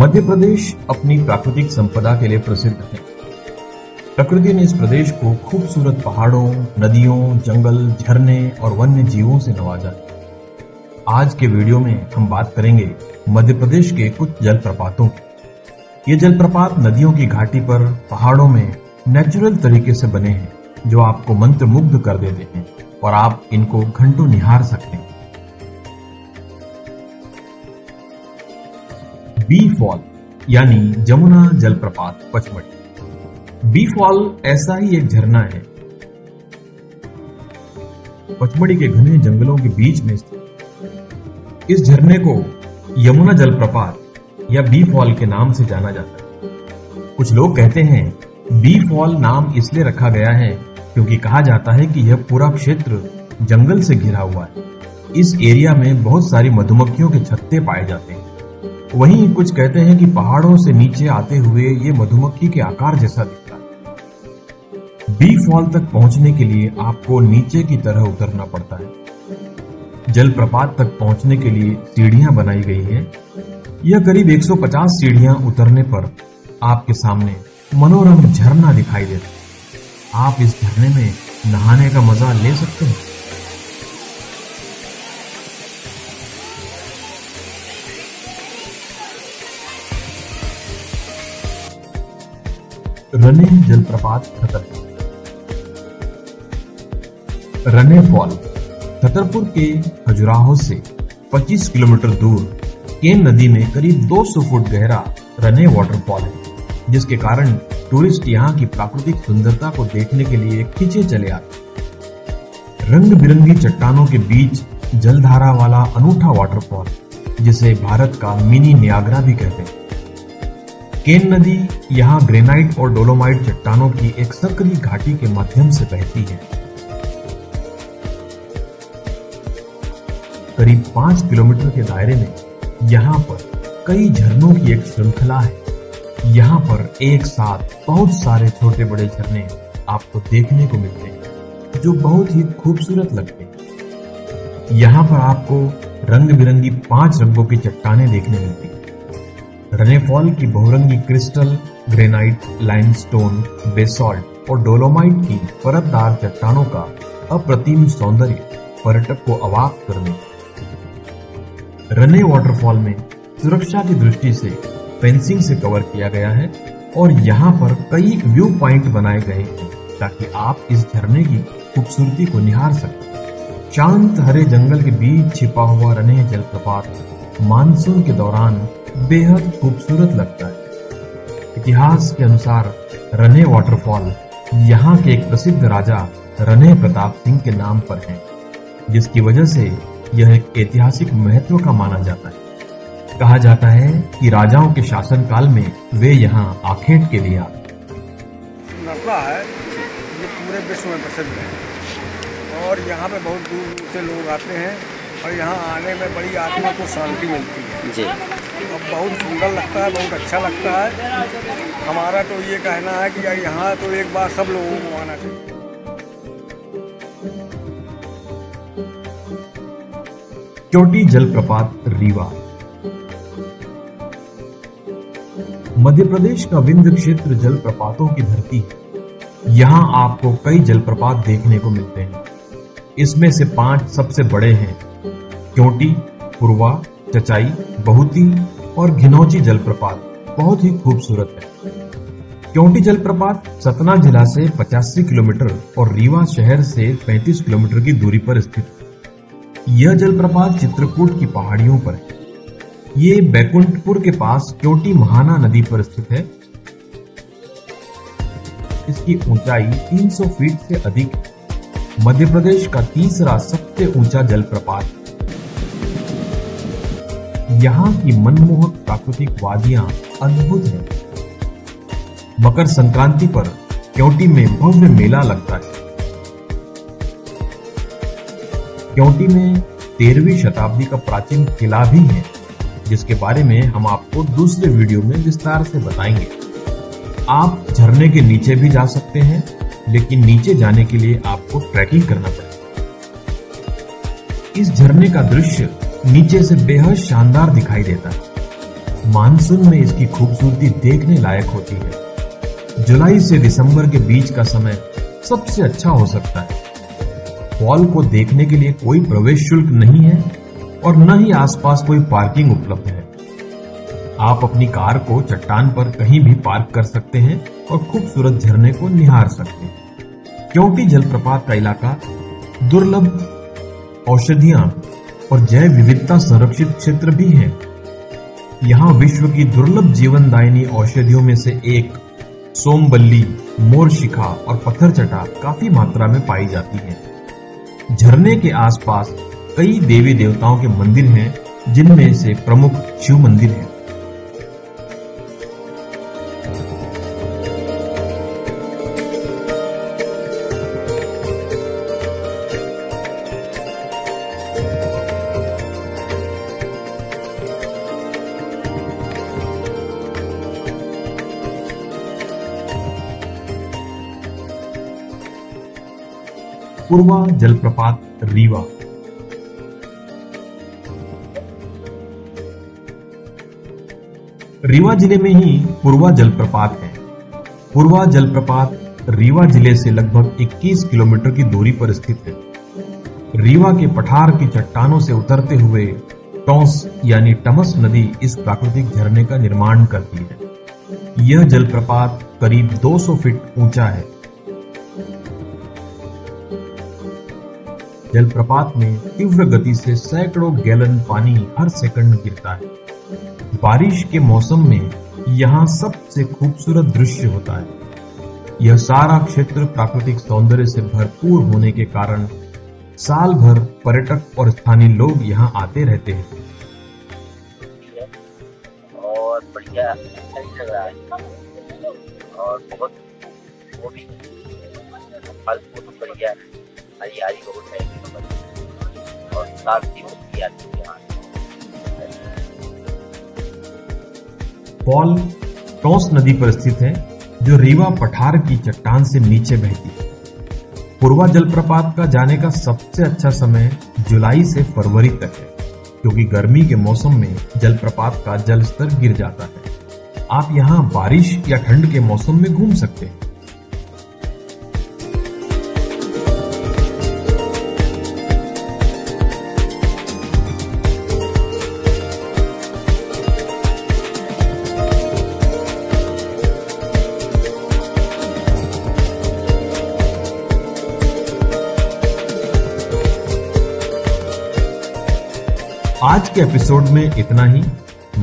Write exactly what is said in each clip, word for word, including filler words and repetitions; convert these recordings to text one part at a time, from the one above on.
मध्य प्रदेश अपनी प्राकृतिक संपदा के लिए प्रसिद्ध है। प्रकृति ने इस प्रदेश को खूबसूरत पहाड़ों, नदियों, जंगल, झरने और वन्य जीवों से नवाजा है। आज के वीडियो में हम बात करेंगे मध्य प्रदेश के कुछ जलप्रपातों की। ये जलप्रपात नदियों की घाटी पर पहाड़ों में नेचुरल तरीके से बने हैं, जो आपको मंत्रमुग्ध कर देते हैं और आप इनको घंटों निहार सकते हैं। बी फॉल यानी जमुना जलप्रपात पचमढ़ी। बी फॉल ऐसा ही एक झरना है। पचमढ़ी के घने जंगलों के बीच में स्थित इस झरने को यमुना जलप्रपात या बी फॉल के नाम से जाना जाता है। कुछ लोग कहते हैं बी फॉल नाम इसलिए रखा गया है क्योंकि कहा जाता है कि यह पूरा क्षेत्र जंगल से घिरा हुआ है। इस एरिया में बहुत सारी मधुमक्खियों के छत्ते पाए जाते हैं। वहीं कुछ कहते हैं कि पहाड़ों से नीचे आते हुए ये मधुमक्खी के आकार जैसा दिखता है। बी फॉल तक पहुंचने के लिए आपको नीचे की तरह उतरना पड़ता है। जलप्रपात तक पहुंचने के लिए सीढ़ियां बनाई गई हैं। यह करीब एक सौ पचास सीढ़ियां उतरने पर आपके सामने मनोरम झरना दिखाई देता है। आप इस झरने में नहाने का मजा ले सकते हैं। रने जलप्रपात छतरपुर। रने फॉल छतरपुर के खजुराहो से पच्चीस किलोमीटर दूर केन नदी में करीब दो सौ फुट गहरा रने वाटरफॉल है, जिसके कारण टूरिस्ट यहाँ की प्राकृतिक सुंदरता को देखने के लिए खींचे चले आते। रंग बिरंगी चट्टानों के बीच जलधारा वाला अनूठा वाटरफॉल, जिसे भारत का मिनी नियाग्रा भी कहते हैं। केन नदी यहाँ ग्रेनाइट और डोलोमाइट चट्टानों की एक संकरी घाटी के माध्यम से बहती है। करीब पांच किलोमीटर के दायरे में यहाँ पर कई झरनों की एक श्रृंखला है। यहाँ पर एक साथ बहुत सारे छोटे बड़े झरने आपको देखने को मिलते हैं, जो बहुत ही खूबसूरत लगते हैं। यहाँ पर आपको रंग बिरंगी पांच रंगों की चट्टानें देखने मिलती हैं। रने फॉल की बहुरंगी क्रिस्टल, ग्रेनाइट, लाइम-स्टोन, बेसाल्ट और डोलोमाइट की परतदार चट्टानों का अप्रतिम सौंदर्य पर्यटक को अवाक कर देता। रने वाटरफॉल में सुरक्षा की दृष्टि से फेंसिंग से कवर किया गया है और यहाँ पर कई व्यू पॉइंट बनाए गए हैं ताकि आप इस झरने की खूबसूरती को निहार सकें। शांत हरे जंगल के बीच छिपा हुआ रने जलप्रपात मानसून के दौरान बेहद खूबसूरत लगता है। इतिहास के अनुसार रने वाटरफॉल यहाँ के एक प्रसिद्ध राजा रने प्रताप सिंह के नाम पर है, जिसकी वजह से यह एक ऐतिहासिक महत्व का माना जाता है। कहा जाता है कि राजाओं के शासनकाल में वे यहाँ आखेट के लिए आते। ये पूरे विश्व में प्रसिद्ध है और यहाँ पे बहुत दूर से लोग आते हैं और यहाँ आने में बड़ी आत्मा को शांति मिलती है जी। अब बहुत सुंदर लगता है, बहुत अच्छा लगता है। हमारा तो ये कहना है कि यहाँ तो एक बार सब लोगों को आना चाहिए। क्योंटी जलप्रपात रीवा। मध्य प्रदेश का विंध्य क्षेत्र जलप्रपातों की धरती है। यहाँ आपको कई जलप्रपात देखने को मिलते हैं। इसमें से पांच सबसे बड़े हैं: क्योंटी, पुरबा, चचाई, बहुती और घिनौची जलप्रपात, बहुत ही खूबसूरत है। क्योंटी जलप्रपात सतना जिला से पचासी किलोमीटर और रीवा शहर से पैंतीस किलोमीटर की दूरी पर स्थित यह जलप्रपात चित्रकूट की पहाड़ियों पर है। ये बैकुंठपुर के पास क्योंटी महाना नदी पर स्थित है। इसकी ऊंचाई तीन सौ फीट से अधिक मध्य प्रदेश का तीसरा सबसे ऊंचा जलप्रपात। यहाँ की मनमोहक प्राकृतिक वादियां अद्भुत हैं। मकर संक्रांति पर क्योंटी में भव्य मेला लगता है। क्योंटी में तेरहवीं शताब्दी का प्राचीन किला भी है, जिसके बारे में हम आपको दूसरे वीडियो में विस्तार से बताएंगे। आप झरने के नीचे भी जा सकते हैं, लेकिन नीचे जाने के लिए आपको ट्रैकिंग करना पड़ेगा। इस झरने का दृश्य नीचे से बेहद शानदार दिखाई देता है। मानसून में इसकी खूबसूरती देखने लायक होती है। जुलाई से दिसंबर के बीच का समय सबसे अच्छा हो सकता है। फॉल को देखने के लिए कोई प्रवेश शुल्क नहीं है और न ही आसपास कोई पार्किंग उपलब्ध है। आप अपनी कार को चट्टान पर कहीं भी पार्क कर सकते हैं और खूबसूरत झरने को निहार सकते हैं। क्योंटी जलप्रपात का इलाका दुर्लभ औषधियां और जैव विविधता संरक्षित क्षेत्र भी है। यहाँ विश्व की दुर्लभ जीवनदायिनी औषधियों में से एक सोमबल्ली, मोरशिखा और पथरचटा काफी मात्रा में पाई जाती है। झरने के आसपास कई देवी देवताओं के मंदिर हैं, जिनमें से प्रमुख शिव मंदिर है। पुरबा जलप्रपात रीवा। रीवा जिले में ही पुरबा जलप्रपात है। पुरबा जलप्रपात रीवा जिले से लगभग इक्कीस किलोमीटर की दूरी पर स्थित है। रीवा के पठार की चट्टानों से उतरते हुए टोंस यानी टमस नदी इस प्राकृतिक झरने का निर्माण करती है। यह जलप्रपात करीब दो सौ फीट ऊंचा है। जलप्रपात में तीव्र गति से सैकड़ों गैलन पानी हर सेकंड गिरता है। बारिश के मौसम में यहाँ सबसे खूबसूरत दृश्य होता है। यह सारा क्षेत्र प्राकृतिक सौंदर्य से भरपूर होने के कारण साल भर पर्यटक और स्थानीय लोग यहाँ आते रहते हैं। और बढ़िया जगह है और बहुत बढ़िया हरियाली बहुत है और शांति होती है। फॉल टोंस नदी पर स्थित है, जो रीवा पठार की चट्टान से नीचे बहती है। पुरबा जलप्रपात का जाने का सबसे अच्छा समय जुलाई से फरवरी तक है, क्योंकि गर्मी के मौसम में जलप्रपात का जल स्तर गिर जाता है। आप यहाँ बारिश या ठंड के मौसम में घूम सकते हैं। आज के एपिसोड में इतना ही।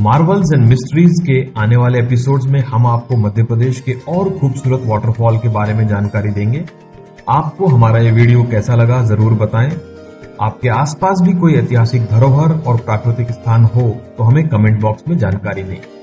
मार्वल्स एंड मिस्ट्रीज के आने वाले एपिसोड्स में हम आपको मध्य प्रदेश के और खूबसूरत वाटरफॉल के बारे में जानकारी देंगे। आपको हमारा ये वीडियो कैसा लगा जरूर बताएं। आपके आसपास भी कोई ऐतिहासिक धरोहर और प्राकृतिक स्थान हो तो हमें कमेंट बॉक्स में जानकारी दें।